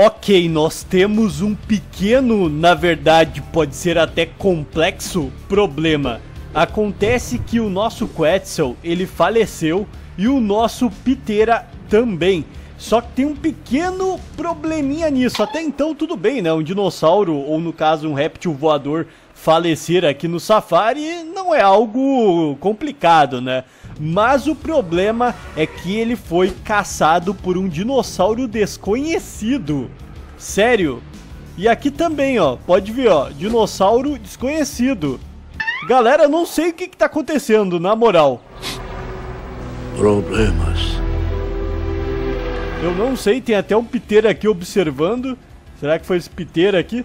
Ok, nós temos um pequeno, na verdade pode ser até complexo, problema. Acontece que o nosso Quetzal, ele faleceu e o nosso Piteira também. Só que tem um pequeno probleminha nisso. Até então tudo bem, né? Um dinossauro, ou no caso um réptil voador, falecer aqui no safari não é algo complicado, né? Mas o problema é que ele foi caçado por um dinossauro desconhecido. Sério? E aqui também, ó, pode ver, ó, dinossauro desconhecido. Galera, eu não sei o que tá acontecendo, na moral. Problemas. Eu não sei, tem até um piteira aqui observando. Será que foi esse piteira aqui?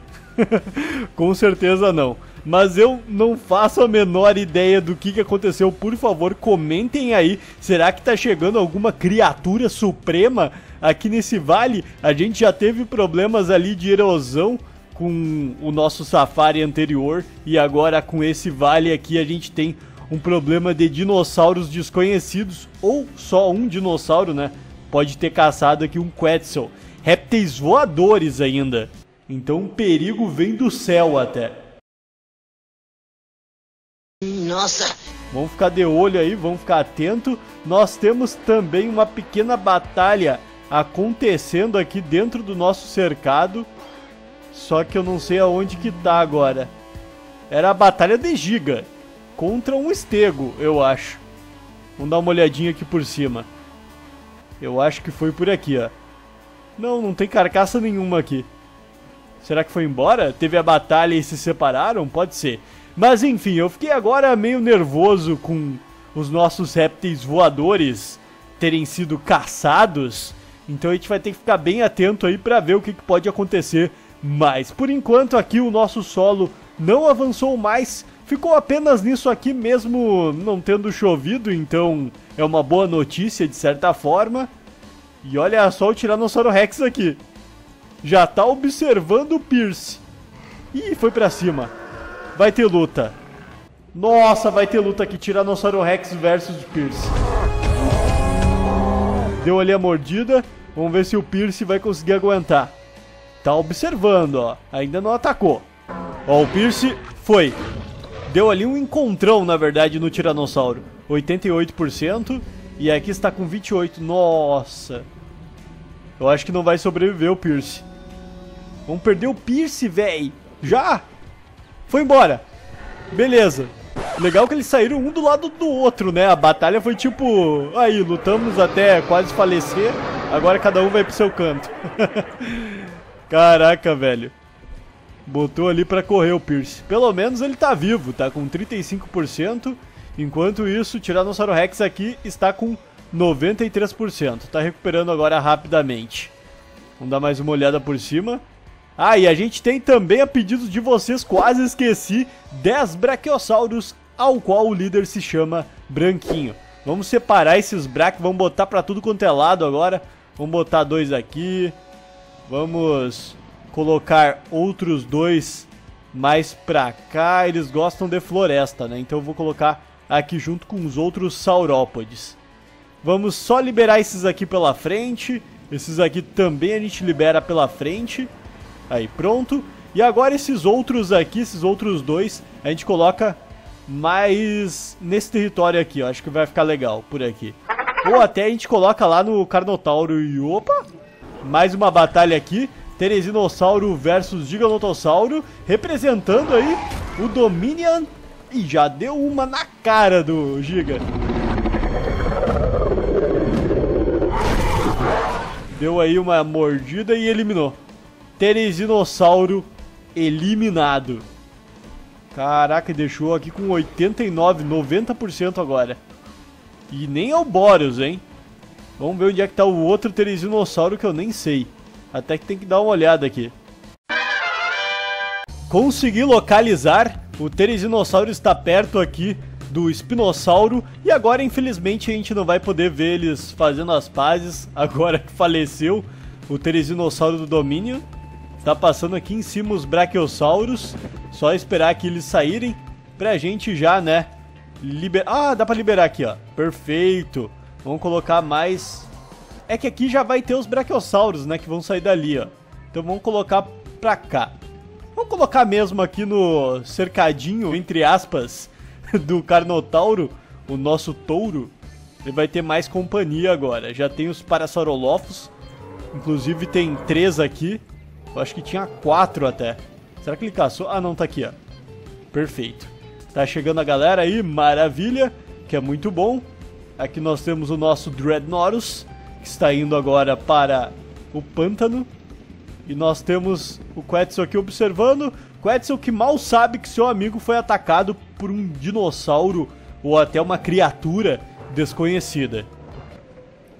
Com certeza não. Mas eu não faço a menor ideia do que aconteceu. Por favor, comentem aí. Será que tá chegando alguma criatura suprema aqui nesse vale? A gente já teve problemas ali de erosão com o nosso safari anterior, e agora com esse vale aqui a gente tem um problema de dinossauros desconhecidos. Ou só um dinossauro, né? Pode ter caçado aqui um Quetzal. Répteis voadores ainda. Então o perigo vem do céu até. Nossa! Vamos ficar de olho aí, vamos ficar atento. Nós temos também uma pequena batalha acontecendo aqui dentro do nosso cercado. Só que eu não sei aonde que tá agora. Era a batalha de Giga contra um estego, eu acho. Vamos dar uma olhadinha aqui por cima. Eu acho que foi por aqui, ó. Não, não tem carcaça nenhuma aqui. Será que foi embora? Teve a batalha e se separaram? Pode ser. Mas enfim, eu fiquei agora meio nervoso com os nossos répteis voadores terem sido caçados. Então a gente vai ter que ficar bem atento aí pra ver o que pode acontecer. Mas por enquanto aqui o nosso solo não avançou mais. Ficou apenas nisso aqui mesmo não tendo chovido. Então é uma boa notícia de certa forma. E olha só o Tiranossauro Rex aqui. Já tá observando o Pierce. Ih, foi pra cima. Vai ter luta. Nossa, vai ter luta aqui. Tiranossauro Rex versus Pierce. Deu ali a mordida. Vamos ver se o Pierce vai conseguir aguentar. Tá observando, ó. Ainda não atacou. Ó, o Pierce foi. Deu ali um encontrão, na verdade, no Tiranossauro. 88%. E aqui está com 28%. Nossa. Eu acho que não vai sobreviver o Pierce. Vamos perder o Pierce, véi. Já? Foi embora. Beleza. Legal que eles saíram um do lado do outro, né? A batalha foi tipo... Aí, lutamos até quase falecer. Agora cada um vai pro seu canto. Caraca, velho. Botou ali pra correr o Pierce. Pelo menos ele tá vivo, tá com 35%. Enquanto isso, o Tiranossauro Rex aqui está com 93%. Tá recuperando agora rapidamente. Vamos dar mais uma olhada por cima. Ah, e a gente tem também, a pedido de vocês, quase esqueci, 10 Braquiossauros, ao qual o líder se chama Branquinho. Vamos separar esses Braque, vamos botar pra tudo quanto é lado agora. Vamos botar dois aqui. Vamos colocar outros dois mais pra cá. Eles gostam de floresta, né? Então eu vou colocar aqui junto com os outros saurópodes. Vamos só liberar esses aqui pela frente. Esses aqui também a gente libera pela frente. Aí, pronto. E agora esses outros aqui, esses outros dois, a gente coloca mais nesse território aqui, ó. Acho que vai ficar legal por aqui. Ou até a gente coloca lá no Carnotauro e... Opa! Mais uma batalha aqui. Terizinossauro versus Giganotossauro. Representando aí o Dominion. E já deu uma na cara do Giga. Deu aí uma mordida e eliminou. Terizinossauro eliminado. Caraca, deixou aqui com 89, 90% agora. E nem é o Boros, hein? Vamos ver onde é que tá o outro Terizinossauro que eu nem sei. Até que tem que dar uma olhada aqui. Consegui localizar. O Terizinossauro está perto aqui do Espinossauro. E agora, infelizmente, a gente não vai poder ver eles fazendo as pazes. Agora que faleceu o Terizinossauro do Dominion. Tá passando aqui em cima os Braquiossauros. Só esperar que eles saírem pra gente já, né? Ah, dá pra liberar aqui, ó. Perfeito. Vamos colocar mais... É que aqui já vai ter os Braquiossauros, né? Que vão sair dali, ó. Então vamos colocar pra cá. Vamos colocar mesmo aqui no cercadinho, entre aspas, do Carnotauro, o nosso touro. Ele vai ter mais companhia agora. Já tem os parasaurolófos. Inclusive tem 3 aqui. Eu acho que tinha 4 até. Será que ele caçou? Ah, não, tá aqui, ó. Perfeito. Tá chegando a galera aí, maravilha. Que é muito bom. Aqui nós temos o nosso Dreadnoughtus, que está indo agora para o pântano. E nós temos o Quetzal aqui observando. Quetzal que mal sabe que seu amigo foi atacado por um dinossauro ou até uma criatura desconhecida.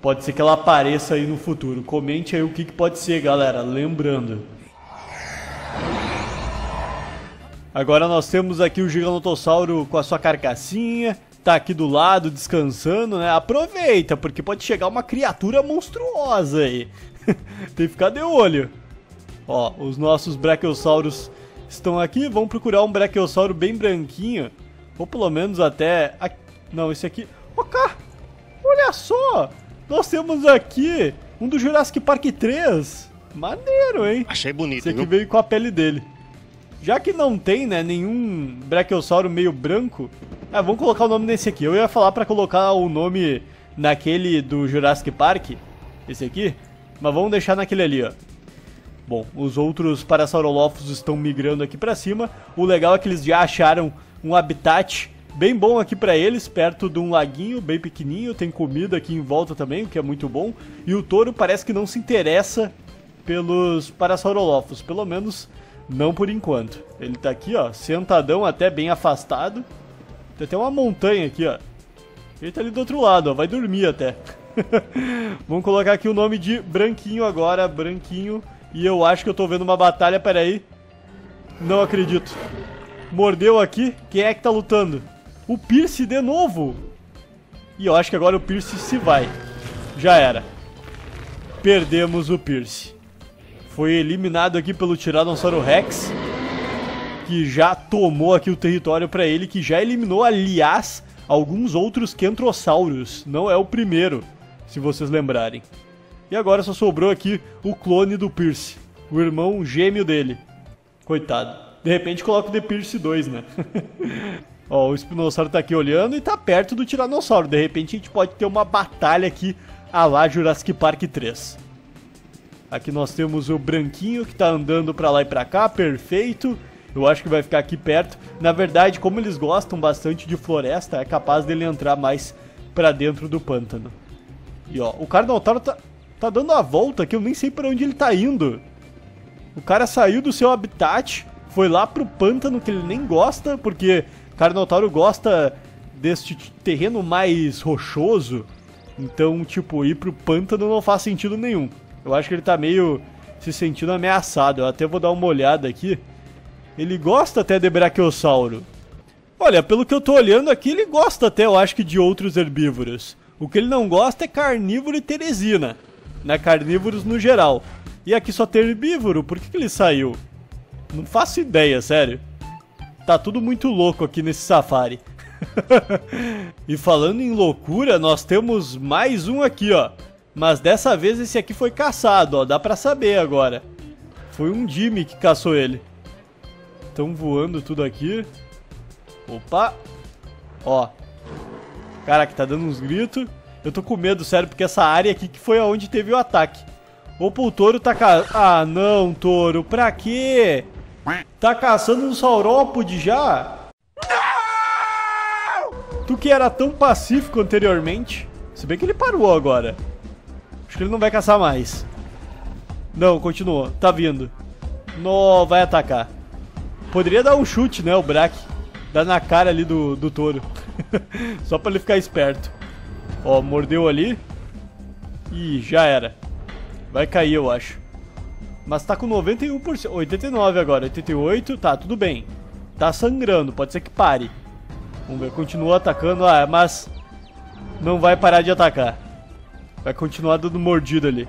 Pode ser que ela apareça aí no futuro. Comente aí o que pode ser, galera. Lembrando. Agora nós temos aqui o Giganotossauro com a sua carcassinha. Tá aqui do lado, descansando, né? Aproveita, porque pode chegar uma criatura monstruosa aí. Tem que ficar de olho. Ó, os nossos braquiossauros estão aqui. Vamos procurar um braquiossauro bem branquinho. Ou pelo menos até... Aqui. Não, esse aqui... Ó, cá! Olha só! Nós temos aqui um do Jurassic Park 3. Maneiro, hein? Achei bonito, esse aqui, viu? Veio com a pele dele. Já que não tem, né, nenhum braquiossauro meio branco... Ah, vamos colocar o nome nesse aqui. Eu ia falar pra colocar o nome naquele do Jurassic Park, esse aqui, mas vamos deixar naquele ali, ó. Bom, os outros parasaurolófos estão migrando aqui pra cima. O legal é que eles já acharam um habitat bem bom aqui pra eles, perto de um laguinho bem pequenininho. Tem comida aqui em volta também, o que é muito bom. E o touro parece que não se interessa pelos parasaurolófos, pelo menos não por enquanto. Ele tá aqui, ó, sentadão, até bem afastado. Tem até uma montanha aqui, ó. Ele tá ali do outro lado, ó. Vai dormir até. Vamos colocar aqui o nome de Branquinho agora. Branquinho. E eu acho que eu tô vendo uma batalha. Pera aí. Não acredito. Mordeu aqui. Quem é que tá lutando? O Pierce de novo. E eu acho que agora o Pierce se vai. Já era. Perdemos o Pierce. Foi eliminado aqui pelo Tiranossauro Rex, que já tomou aqui o território pra ele, que já eliminou, aliás, alguns outros Kentrossauros. Não é o primeiro, se vocês lembrarem. E agora só sobrou aqui o clone do Pierce, o irmão gêmeo dele. Coitado. De repente coloca o The Pierce 2, né? Ó, o Espinossauro tá aqui olhando e tá perto do Tiranossauro. De repente a gente pode ter uma batalha aqui à la Jurassic Park 3. Aqui nós temos o Branquinho, que tá andando pra lá e pra cá, perfeito. Eu acho que vai ficar aqui perto. Na verdade, como eles gostam bastante de floresta, é capaz dele entrar mais pra dentro do pântano. E ó, o Carnotauro tá dando a volta aqui. Eu nem sei pra onde ele tá indo. O cara saiu do seu habitat, foi lá pro pântano, que ele nem gosta, porque Carnotauro gosta deste terreno mais rochoso. Então, tipo, ir pro pântano não faz sentido nenhum. Eu acho que ele tá meio se sentindo ameaçado. Eu até vou dar uma olhada aqui. Ele gosta até de braquiossauro. Olha, pelo que eu tô olhando aqui, ele gosta até, eu acho que, de outros herbívoros. O que ele não gosta é carnívoro e teresina, né? Carnívoros no geral. E aqui só tem herbívoro. Por que ele saiu? Não faço ideia, sério. Tá tudo muito louco aqui nesse safari. E falando em loucura, nós temos mais um aqui, ó. Mas dessa vez esse aqui foi caçado, ó. Dá pra saber agora. Foi um Jimmy que caçou ele. Estão voando tudo aqui. Opa. Ó. Caraca, tá dando uns gritos. Eu tô com medo, sério, porque essa área aqui que foi aonde teve o ataque. Opa, o touro tá caçando. Ah, não, touro. Pra quê? Tá caçando um saurópode já? Não! Tu que era tão pacífico anteriormente. Se bem que ele parou agora. Acho que ele não vai caçar mais. Não, continuou. Tá vindo. Não, vai atacar. Poderia dar um chute, né, o Braque. Dá na cara ali do touro. Só pra ele ficar esperto. Ó, mordeu ali. Ih, já era. Vai cair, eu acho. Mas tá com 91%. 89 agora, 88. Tá, tudo bem. Tá sangrando, pode ser que pare. Vamos ver, continua atacando. Ah, mas não vai parar de atacar. Vai continuar dando mordida ali.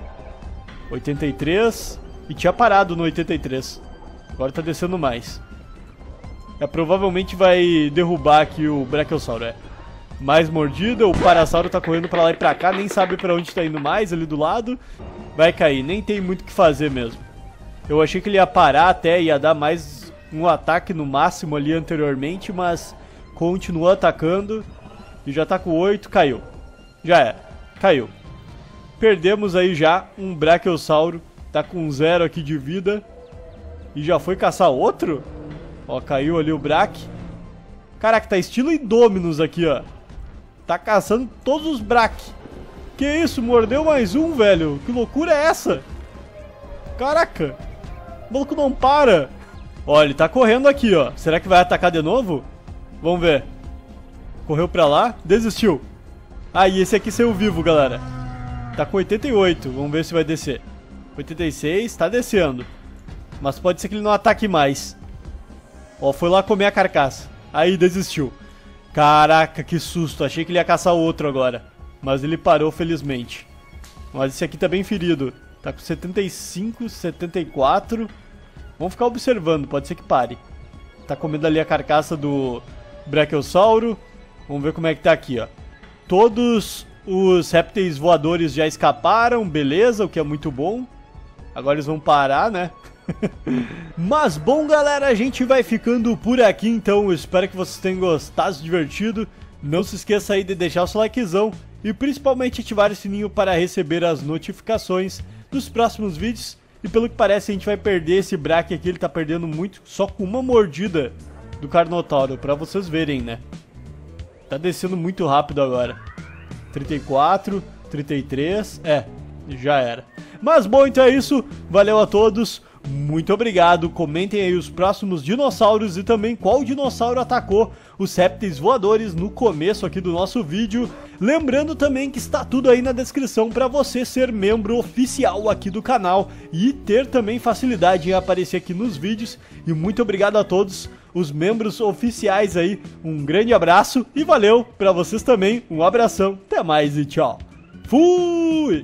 83. E tinha parado no 83. Agora tá descendo mais. É, provavelmente vai derrubar aqui o Braquiossauro, é. Mais mordida, o Parasauro tá correndo pra lá e pra cá, nem sabe pra onde tá indo mais, ali do lado. Vai cair, nem tem muito o que fazer mesmo. Eu achei que ele ia parar até, ia dar mais um ataque no máximo ali anteriormente, mas continuou atacando e já tá com 8, caiu. Já é, caiu. Perdemos aí já um Braquiossauro, tá com 0 aqui de vida e já foi caçar outro? Ó, caiu ali o Brach. Caraca, tá estilo Indominus aqui, ó. Tá caçando todos os Brach. Que isso, mordeu mais um, velho. Que loucura é essa? Caraca, o maluco não para. Ó, ele tá correndo aqui, ó. Será que vai atacar de novo? Vamos ver. Correu pra lá, desistiu. Ah, e esse aqui saiu vivo, galera. Tá com 88, vamos ver se vai descer. 86, tá descendo. Mas pode ser que ele não ataque mais. Ó, foi lá comer a carcaça. Aí, desistiu. Caraca, que susto, achei que ele ia caçar outro agora. Mas ele parou, felizmente. Mas esse aqui tá bem ferido. Tá com 75, 74. Vamos ficar observando, pode ser que pare. Tá comendo ali a carcaça do Braquiossauro. Vamos ver como é que tá aqui, ó. Todos os répteis voadores já escaparam, beleza, o que é muito bom. Agora eles vão parar, né? Mas bom, galera, a gente vai ficando por aqui, então. Espero que vocês tenham gostado, divertido. Não se esqueça aí de deixar o seu likezão e principalmente ativar o sininho para receber as notificações dos próximos vídeos. E pelo que parece, a gente vai perder esse Brach aqui, ele tá perdendo muito só com uma mordida do Carnotauro, pra vocês verem, né? Tá descendo muito rápido agora. 34, 33, é, já era. Mas bom, então é isso, valeu a todos, muito obrigado, comentem aí os próximos dinossauros e também qual dinossauro atacou os répteis voadores no começo aqui do nosso vídeo. Lembrando também que está tudo aí na descrição para você ser membro oficial aqui do canal e ter também facilidade em aparecer aqui nos vídeos. E muito obrigado a todos os membros oficiais aí, um grande abraço e valeu para vocês também, um abração, até mais e tchau. Fui!